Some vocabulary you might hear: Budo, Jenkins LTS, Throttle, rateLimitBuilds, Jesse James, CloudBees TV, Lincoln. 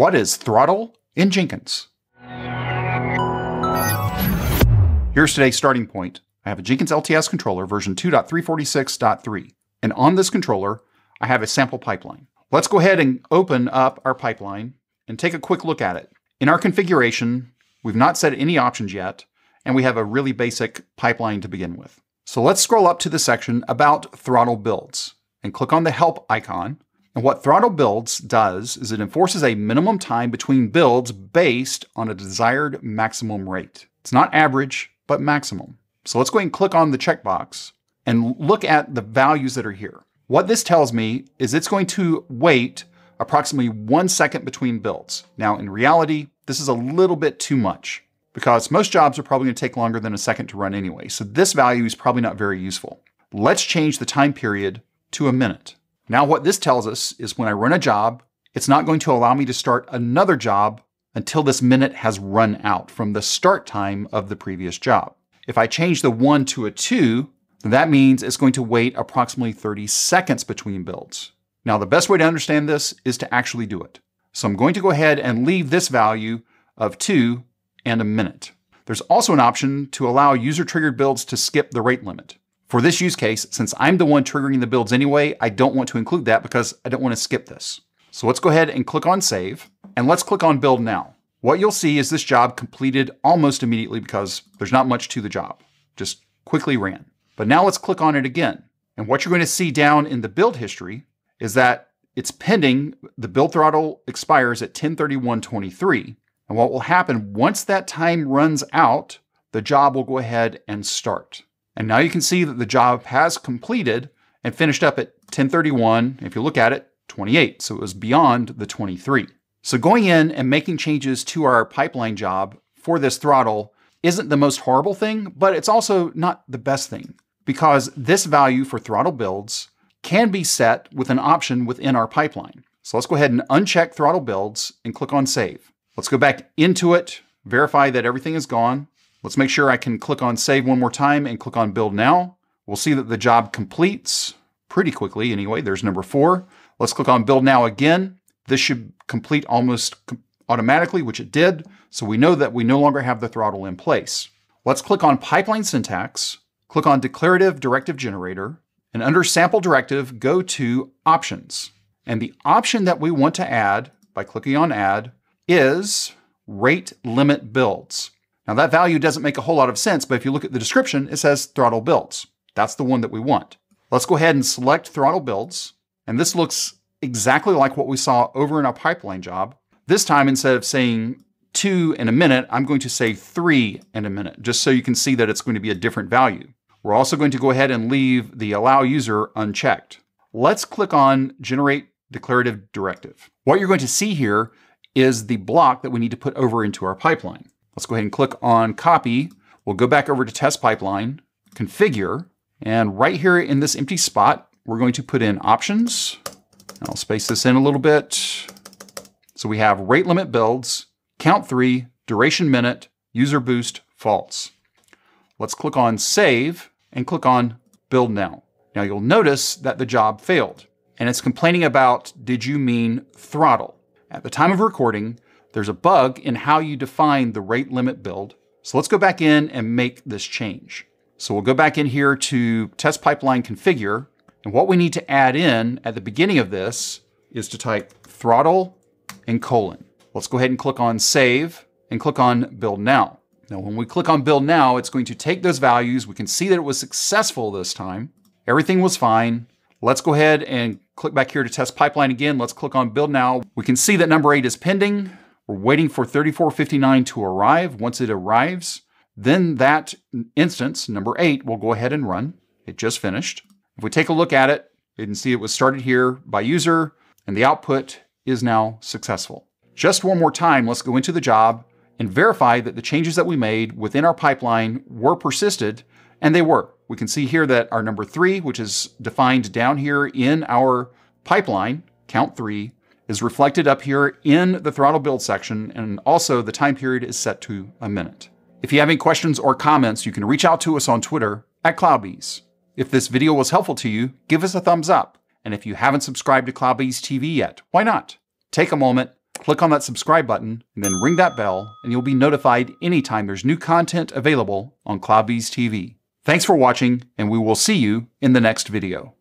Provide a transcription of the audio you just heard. What is Throttle in Jenkins? Here's today's starting point. I have a Jenkins LTS controller version 2.346.3. And on this controller, I have a sample pipeline. Let's go ahead and open up our pipeline and take a quick look at it. In our configuration, we've not set any options yet, and we have a really basic pipeline to begin with. So let's scroll up to the section about Throttle builds and click on the help icon. And what Throttle builds does is it enforces a minimum time between builds based on a desired maximum rate. It's not average, but maximum. So let's go ahead and click on the checkbox and look at the values that are here. What this tells me is it's going to wait approximately 1 second between builds. Now, in reality, this is a little bit too much because most jobs are probably going to take longer than a second to run anyway. So this value is probably not very useful. Let's change the time period to a minute. Now, what this tells us is when I run a job, it's not going to allow me to start another job until this minute has run out from the start time of the previous job. If I change the 1 to a 2, that means it's going to wait approximately 30 seconds between builds. Now, the best way to understand this is to actually do it. So I'm going to go ahead and leave this value of 2 and a minute. There's also an option to allow user-triggered builds to skip the rate limit. For this use case, since I'm the one triggering the builds anyway, I don't want to include that because I don't want to skip this. So let's go ahead and click on Save, and let's click on Build Now. What you'll see is this job completed almost immediately because there's not much to the job. Just quickly ran. But now let's click on it again. And what you're going to see down in the build history is that it's pending. The build throttle expires at 10/31/23. And what will happen once that time runs out, the job will go ahead and start. And now you can see that the job has completed and finished up at 10/31. If you look at it, 28. So it was beyond the 23. So going in and making changes to our pipeline job for this throttle isn't the most horrible thing, but it's also not the best thing, because this value for throttle builds can be set with an option within our pipeline. So let's go ahead and uncheck throttle builds and click on save. Let's go back into it, verify that everything is gone. Let's make sure I can click on save one more time and click on build now. We'll see that the job completes pretty quickly anyway. There's number 4. Let's click on build now again. This should complete almost automatically, which it did. So we know that we no longer have the throttle in place. Let's click on pipeline syntax, click on declarative directive generator, and under sample directive, go to options. And the option that we want to add by clicking on add is rateLimitBuilds. Now that value doesn't make a whole lot of sense, but if you look at the description, it says throttle builds. That's the one that we want. Let's go ahead and select throttle builds. And this looks exactly like what we saw over in our pipeline job. This time, instead of saying 2 and a minute, I'm going to say 3 and a minute, just so you can see that it's going to be a different value. We're also going to go ahead and leave the allow user unchecked. Let's click on generate declarative directive. What you're going to see here is the block that we need to put over into our pipeline. Let's go ahead and click on copy. We'll go back over to test pipeline, configure, and right here in this empty spot, we're going to put in options. I'll space this in a little bit. So we have rate limit builds, count 3, duration minute, user boost false. Let's click on save and click on build now. Now you'll notice that the job failed and it's complaining about, did you mean throttle? At the time of recording, there's a bug in how you define the rate limit build. So let's go back in and make this change. So we'll go back in here to test pipeline configure. And what we need to add in at the beginning of this is to type throttle and colon. Let's go ahead and click on save and click on build now. Now, when we click on build now, it's going to take those values. We can see that it was successful this time. Everything was fine. Let's go ahead and click back here to test pipeline again. Let's click on build now. We can see that number 8 is pending. We're waiting for 3459 to arrive. Once it arrives, then that instance, number 8, will go ahead and run. It just finished. If we take a look at it, you can see it was started here by user and the output is now successful. Just one more time, let's go into the job and verify that the changes that we made within our pipeline were persisted, and they were. We can see here that our number 3, which is defined down here in our pipeline, count 3, is reflected up here in the throttle build section, and also the time period is set to a minute. If you have any questions or comments, you can reach out to us on Twitter at CloudBees. If this video was helpful to you, give us a thumbs up. And if you haven't subscribed to CloudBees TV yet, why not? Take a moment, Click on that subscribe button and then ring that bell, and you'll be notified anytime there's new content available on CloudBees TV. Thanks for watching, and we will see you in the next video.